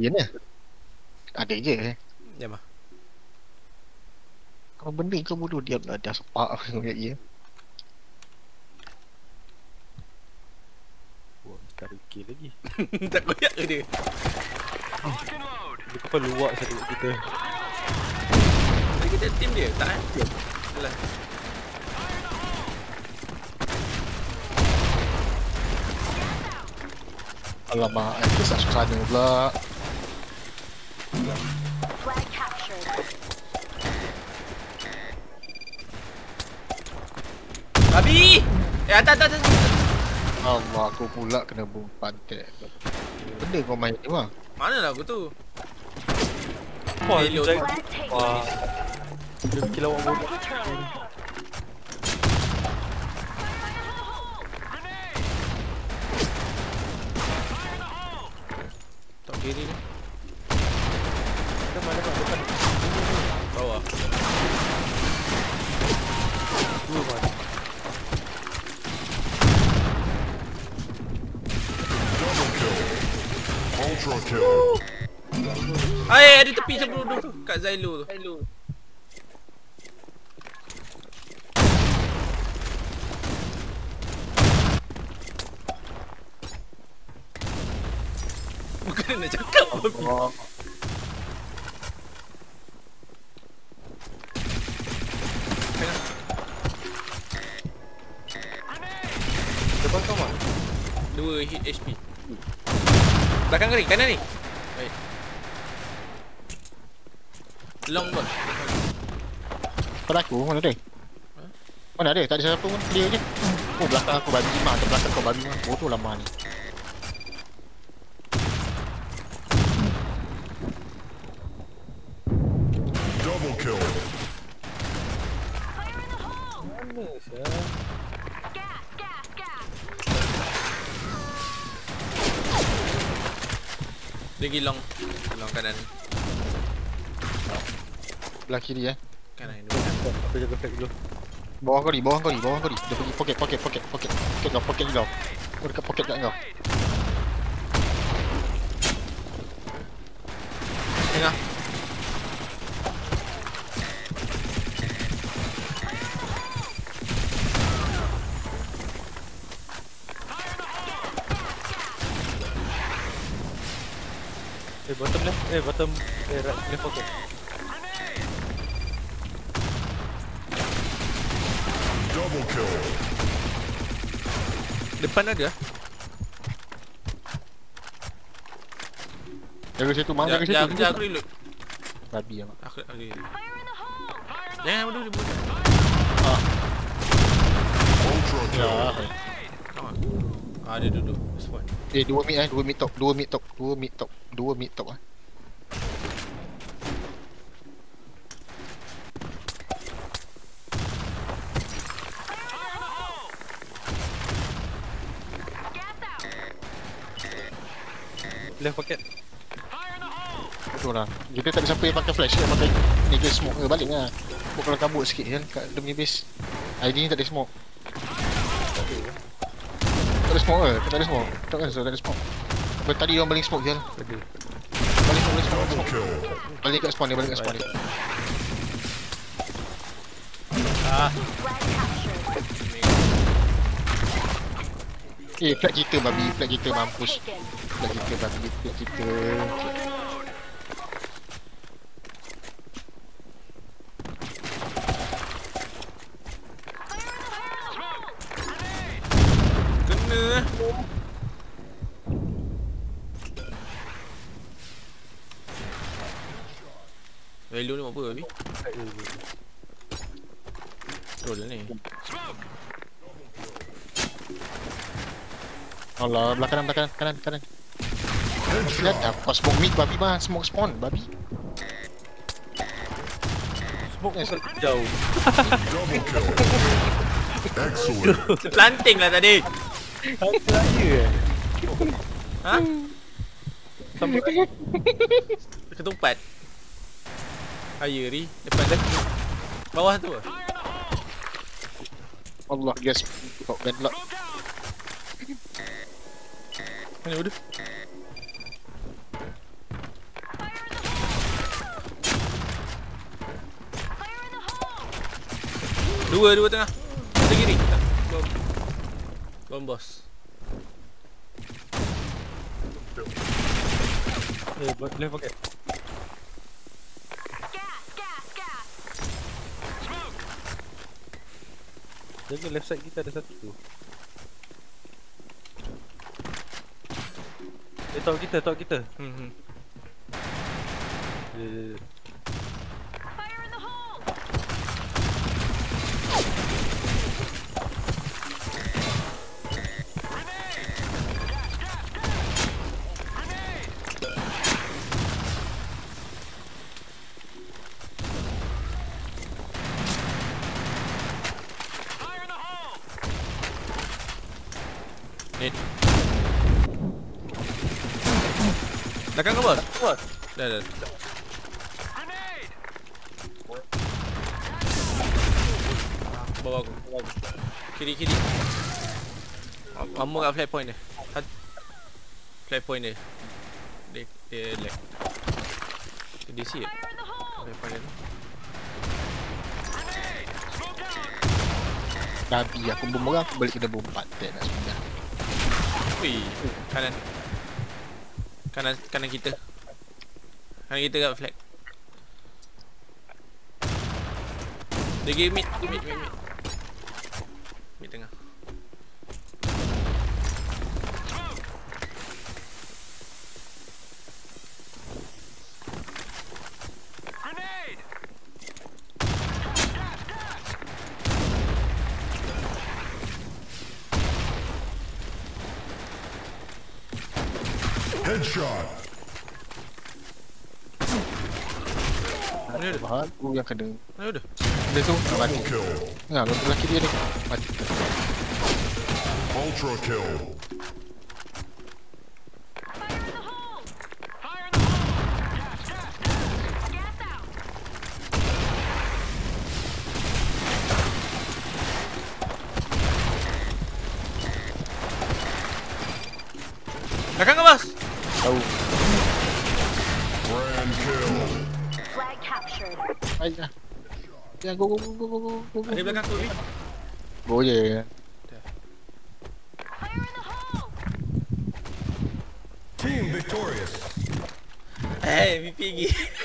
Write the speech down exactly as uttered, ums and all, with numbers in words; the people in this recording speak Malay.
Iya nih. Ada aja ya. Ya mah. Kalau bening kamu dulu diam ada sepak kayak iya. Wah, tarik lagi. Tak koyak dia. Dia kepala luak satu kita. Kita tim dia, tak ada. Salah. Alamak, itu susah-susahnya pula. Babi! Eh, atas, atas, atas. Allah, aku pula kena bom pantek. Benda kau main ni, bang? Manalah aku tu? Wah, dia bikin lawak bodoh. Kiri ni. Kita mana bang? Depan. Bawah. Dua bang. Ultra kill. Ay, ada tepi sebelum tu kat Zylo tu. Zylo. Bukan nak cakap babi. Depan kau mah dua hit H P. Belakang kiri, kanan ni. Baik. Long ball. Kau aku, mana dia? Ha? Mana dia? Tak ada siapa pun, clear je. Oh, belakang aku babi mah, belakang kau babi mah. Oh, tu lama ni. Lagi long, long kanan. Belah kiri eh. Kanan dulu. Aku jaga flag dulu. Bawah kau ni, bawah kau ni, bawah kau ni. Dia pergi pocket, pocket, pocket, pocket. Pocket kau, pocket kau. Kau dekat pocket kat kau. Tengah. Eh, bottom left, eh, bottom, eh, right, left pocket. Double kill. Depan ada. Jaga situ, mang, jaga situ. Jangan, jangan, aku reload. Babi ya, mak. Aku, aku reload. Jangan, bodoh, dia bodoh. Ah. Ultra kill. Come on. Ah, dia duduk. One. Eh, dua mid eh, dua mid top, dua mid top, dua mid top, dua mid top ah. Left pocket. Betul lah. Jadi tak ada siapa yang pakai flash, yang pakai ni dia smoke ke balik lah. Kau kalau kabut sikit kan kat dia punya base. I D ni tak ada smoke. Tak ada smoke ke? Tak ada smoke? Tak ada smoke, tak ada smoke. Apa tadi orang baling smoke je lah. Tadi baling smoke, baling smoke, baling smoke. Balik kat spawn dia, balik kat spawn dia. Ah. Eh, flag kita babi, flag kita mampus. Flag kita babi, flag kita. Value ni buat apa babi? Betul lah ni. Allah, belah kanan, belah kanan, kanan, kanan. Lihat apa smoke mid babi mah, smoke spawn babi. Smoke ni jauh. Planting lah tadi. Saya. Ha? Sampai ketumpat. Ayeri depan dah. Bawah tu. Allah guys, kau bad luck. Mana bodoh? Dua, dua tengah. Satu kiri. Bom. Bom bos. Eh, buat left pocket. Gas, gas, gas. Smoke. Jaga left side kita ada satu tu. Eh, top kita, top kita. Hmm. Eh. Belakang ke bos? Bos. Dah dah. Bawa aku. Kiri kiri. Ammo kat flag point dia. Flag point dia. Dia dia lag. Dia D C ya? Flag point dia. Tapi aku bom orang aku balik kena bom empat tak nak sembilan. Wih, kanan. Kanan, kanan kita. Kanan kita kat flag. Dia pergi mid, mid, mid, mid. Mid tengah. Headshot. Mana ada? Aku yang kena. Mana ada? Dia tu mati. Nah, lelaki dia ni mati. Ultra kill. Kakak ke bos? Tahu. Grand kill. Flag captured. Ayah. Jangan go go go go go. Ada belakang tu ni. Boleh. Team victorious. Eh, V P G.